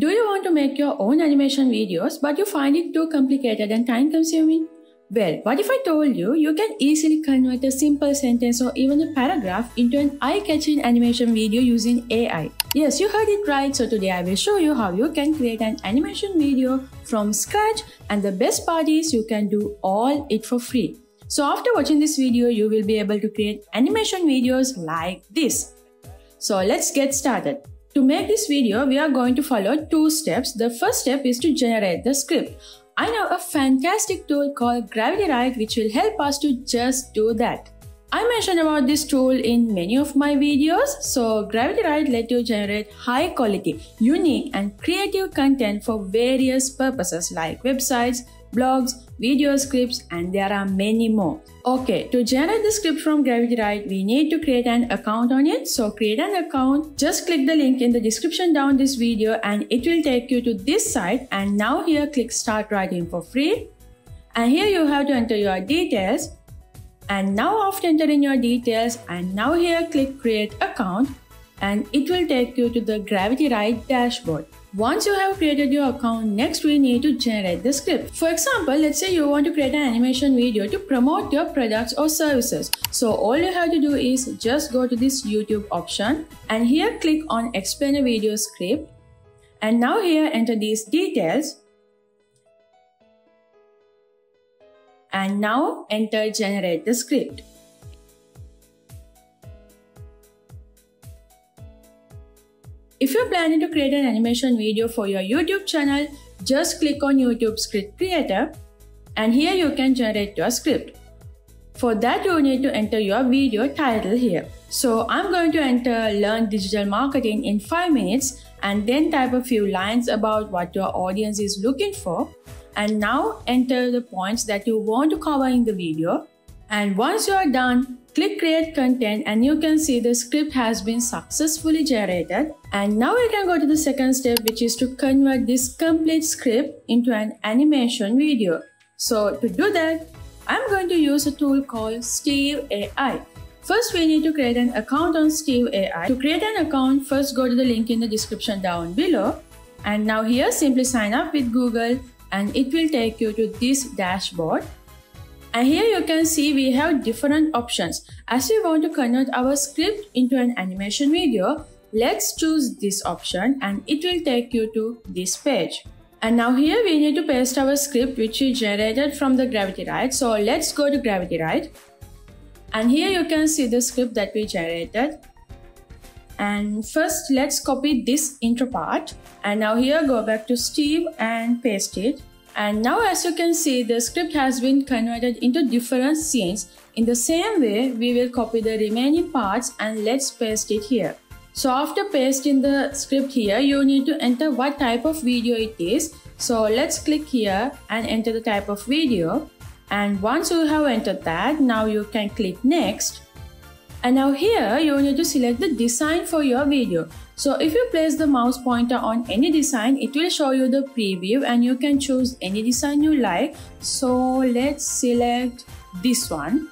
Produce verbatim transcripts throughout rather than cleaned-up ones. Do you want to make your own animation videos but you find it too complicated and time consuming? Well, what if I told you you can easily convert a simple sentence or even a paragraph into an eye-catching animation video using A I? Yes, you heard it right, so today I will show you how you can create an animation video from scratch, and the best part is you can do all it for free. So after watching this video, you will be able to create animation videos like this. So let's get started. To make this video, we are going to follow two steps. The first step is to generate the script. I know a fantastic tool called GravityWrite which will help us to just do that. I mentioned about this tool in many of my videos, so GravityWrite lets you generate high quality, unique and creative content for various purposes like websites, blogs, video scripts, and there are many more. Okay, to generate the script from GravityWrite, we need to create an account on it. So create an account, just click the link in the description down this video and it will take you to this site, and now here click start writing for free, and here you have to enter your details, and now after entering your details and now here click create account, and it will take you to the GravityWrite dashboard. Once you have created your account, next we need to generate the script. For example, let's say you want to create an animation video to promote your products or services. So all you have to do is just go to this YouTube option and here click on explain a video script, and now here enter these details and now enter generate the script. If you're planning to create an animation video for your YouTube channel, just click on YouTube Script Creator and here you can generate your script. For that, you need to enter your video title here. So I'm going to enter Learn Digital Marketing in five minutes and then type a few lines about what your audience is looking for, and now enter the points that you want to cover in the video. And once you are done, click create content and you can see the script has been successfully generated. And now we can go to the second step, which is to convert this complete script into an animation video. So to do that, I'm going to use a tool called Steve A I. First, we need to create an account on Steve A I. To create an account, first go to the link in the description down below. And now here, simply sign up with Google and it will take you to this dashboard. And here you can see we have different options. As we want to convert our script into an animation video, let's choose this option and it will take you to this page. And now here we need to paste our script which we generated from the GravityWrite. So let's go to GravityWrite. And here you can see the script that we generated. And first let's copy this intro part. And now here go back to Steve and paste it. And now as you can see, the script has been converted into different scenes. In the same way, we will copy the remaining parts and let's paste it here. So after pasting the script here, you need to enter what type of video it is. So let's click here and enter the type of video. And once you have entered that, now you can click next. And now here, you need to select the design for your video. So if you place the mouse pointer on any design, it will show you the preview and you can choose any design you like. So let's select this one.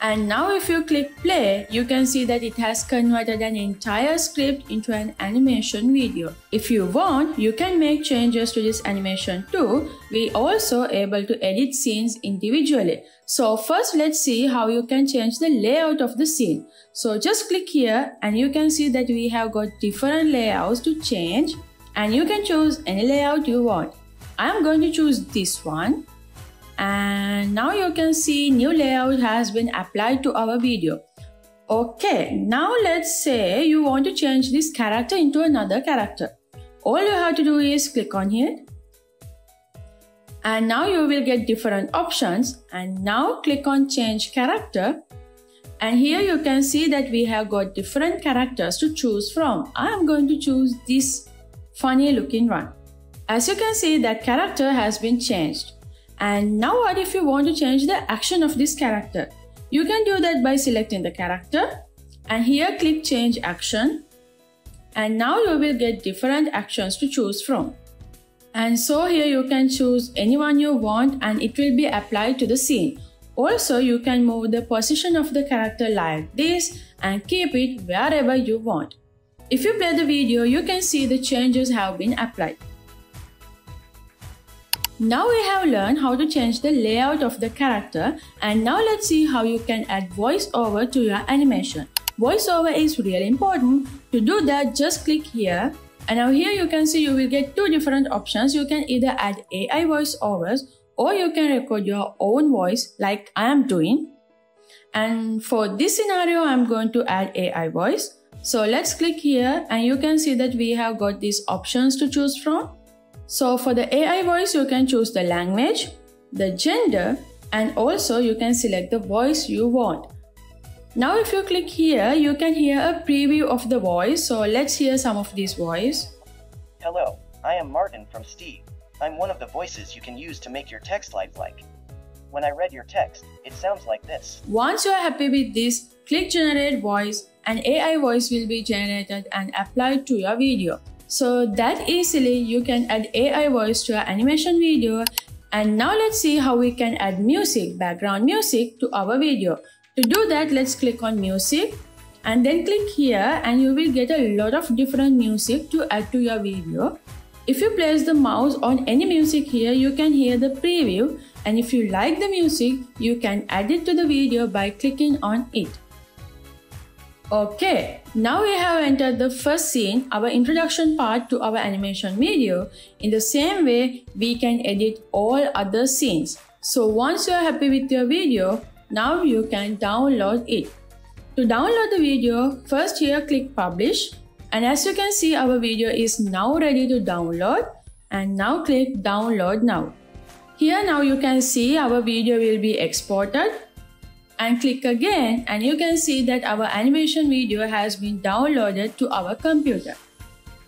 And now if you click play, you can see that it has converted an entire script into an animation video. If you want, you can make changes to this animation too. We also able to edit scenes individually. So first let's see how you can change the layout of the scene. So just click here and you can see that we have got different layouts to change, and you can choose any layout you want. I'm going to choose this one, and now you can see new layout has been applied to our video. Okay, now let's say you want to change this character into another character. All you have to do is click on here. And now you will get different options, and now click on change character, and here you can see that we have got different characters to choose from. I am going to choose this funny looking one. As you can see, that character has been changed. And now what if you want to change the action of this character? You can do that by selecting the character and here click change action, and now you will get different actions to choose from. And so here you can choose anyone you want and it will be applied to the scene. Also, you can move the position of the character like this and keep it wherever you want. If you play the video, you can see the changes have been applied. Now we have learned how to change the layout of the character, and now let's see how you can add voiceover to your animation. Voiceover is really important. To do that, just click here, and now here you can see you will get two different options. You can either add A I voiceovers or you can record your own voice like I am doing. And for this scenario, I'm going to add A I voice. So let's click here and you can see that we have got these options to choose from. So for the A I voice, you can choose the language, the gender, and also you can select the voice you want. Now if you click here, you can hear a preview of the voice. So let's hear some of these voice. Hello, I am Martin from Steve. I'm one of the voices you can use to make your text lifelike. When I read your text, it sounds like this. Once you are happy with this, click generate voice. An A I voice will be generated and applied to your video. So that easily you can add A I voice to your animation video. And now let's see how we can add music, background music to our video. To do that, let's click on music and then click here and you will get a lot of different music to add to your video. If you place the mouse on any music here, you can hear the preview, and if you like the music, you can add it to the video by clicking on it. Okay, now we have entered the first scene, our introduction part to our animation video. In the same way, we can edit all other scenes. So once you are happy with your video, now you can download it. To download the video, first here click publish, and as you can see, our video is now ready to download, and now click download now. Here now you can see our video will be exported. And click again and you can see that our animation video has been downloaded to our computer.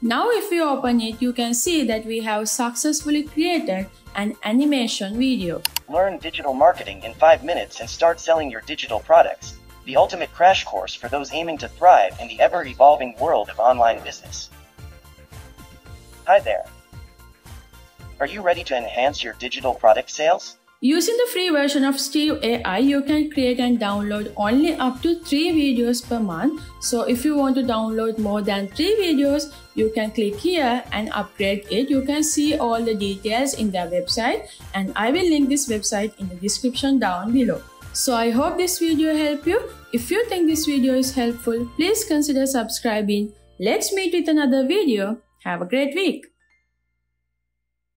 Now if we open it, you can see that we have successfully created an animation video. Learn digital marketing in five minutes and start selling your digital products. The ultimate crash course for those aiming to thrive in the ever-evolving world of online business. Hi there. Are you ready to enhance your digital product sales? Using the free version of Steve A I, you can create and download only up to three videos per month. So if you want to download more than three videos, you can click here and upgrade it. You can see all the details in their website, and I will link this website in the description down below. So I hope this video helped you. If you think this video is helpful, please consider subscribing. Let's meet with another video. Have a great week.